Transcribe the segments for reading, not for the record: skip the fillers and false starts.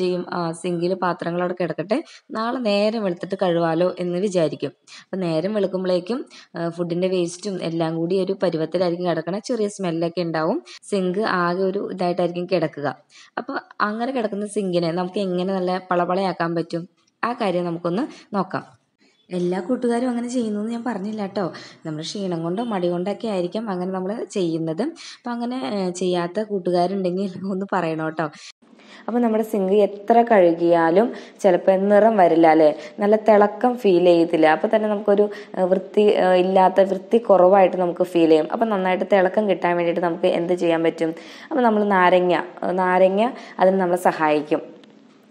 ചെയ്യും, സിങ്കിൽ പാത്രങ്ങൾ അവിടെ കിടക്കട്ടെ, നാളെ നേരം വെളുത്തിട്ട് കഴുകാലോ എന്ന് വിചാരിക്കും. അപ്പോൾ നേരം വെളുക്കുമ്പോഴേക്കും ഫുഡിൻ്റെ വേസ്റ്റും എല്ലാം കൂടി ഒരു പരുവത്തിലായിരിക്കും കിടക്കണം, ചെറിയ സ്മെല്ലൊക്കെ ഉണ്ടാവും, സിങ്ക് ആകെ ഒരു ഇതായിട്ടായിരിക്കും കിടക്കുക. അപ്പോൾ അങ്ങനെ കിടക്കുന്ന സിങ്കിനെ നമുക്ക് എങ്ങനെ നല്ല പളപളയാക്കാൻ പറ്റും, ആ കാര്യം നമുക്കൊന്ന് നോക്കാം. എല്ലാ കൂട്ടുകാരും അങ്ങനെ ചെയ്യുന്നു എന്ന് ഞാൻ പറഞ്ഞില്ല കേട്ടോ. നമ്മൾ ക്ഷീണം കൊണ്ടോ മടി കൊണ്ടൊക്കെ ആയിരിക്കാം അങ്ങനെ നമ്മൾ ചെയ്യുന്നത്. അപ്പോൾ അങ്ങനെ ചെയ്യാത്ത കൂട്ടുകാരുണ്ടെങ്കിൽ ഒന്ന് പറയണം കേട്ടോ. അപ്പോൾ നമ്മുടെ സിങ്ക് എത്ര കഴുകിയാലും ചിലപ്പോൾ നിറം വരില്ല, അല്ലേ? നല്ല തിളക്കം ഫീൽ ചെയ്യത്തില്ല. അപ്പോൾ തന്നെ നമുക്കൊരു വൃത്തി കുറവായിട്ട് നമുക്ക് ഫീൽ ചെയ്യും. അപ്പോൾ നന്നായിട്ട് തിളക്കം കിട്ടാൻ വേണ്ടിയിട്ട് നമുക്ക് എന്ത് ചെയ്യാൻ പറ്റും? അപ്പോൾ നമ്മൾ നാരങ്ങ അതിന് നമ്മളെ സഹായിക്കും.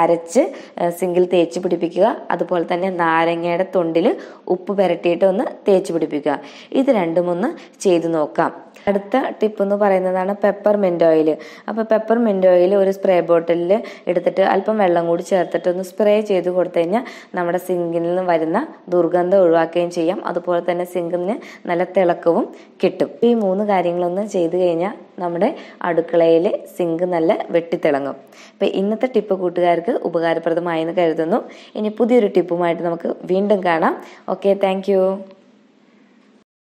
അരച്ച് സിങ്കിൽ തേച്ച് പിടിപ്പിക്കുക, അതുപോലെ തന്നെ നാരങ്ങയുടെ തൊണ്ടിൽ ഉപ്പ് പുരട്ടിയിട്ട് ഒന്ന് തേച്ച് പിടിപ്പിക്കുക. ഇത് രണ്ടും ഒന്ന് ചെയ്ത് നോക്കാം. അടുത്ത ടിപ്പ് എന്ന് പറയുന്നതാണ് പെപ്പർമെൻ്റ് ഓയിൽ. അപ്പോൾ പെപ്പർമെൻ്റ് ഓയിൽ ഒരു സ്പ്രേ ബോട്ടിലിൽ എടുത്തിട്ട് അല്പം വെള്ളം കൂടി ചേർത്തിട്ട് ഒന്ന് സ്പ്രേ ചെയ്ത് കൊടുത്തു കഴിഞ്ഞാൽ നമ്മുടെ സിങ്കിൽ നിന്ന് വരുന്ന ദുർഗന്ധം ഒഴിവാക്കുകയും ചെയ്യാം, അതുപോലെ തന്നെ സിങ്കിന് നല്ല തിളക്കവും കിട്ടും. ഈ മൂന്ന് കാര്യങ്ങളൊന്നും ചെയ്തു കഴിഞ്ഞാൽ നമ്മുടെ അടുക്കളയിൽ സിങ്ക് നല്ല വെട്ടിത്തിളങ്ങും. അപ്പോൾ ഇന്നത്തെ ടിപ്പ് കൂട്ടുകാർക്ക് ഉപകാരപ്രദമായെന്ന് കരുതുന്നു. ഇനി പുതിയൊരു ടിപ്പുമായിട്ട് നമുക്ക് വീണ്ടും കാണാം. Okay, thank U.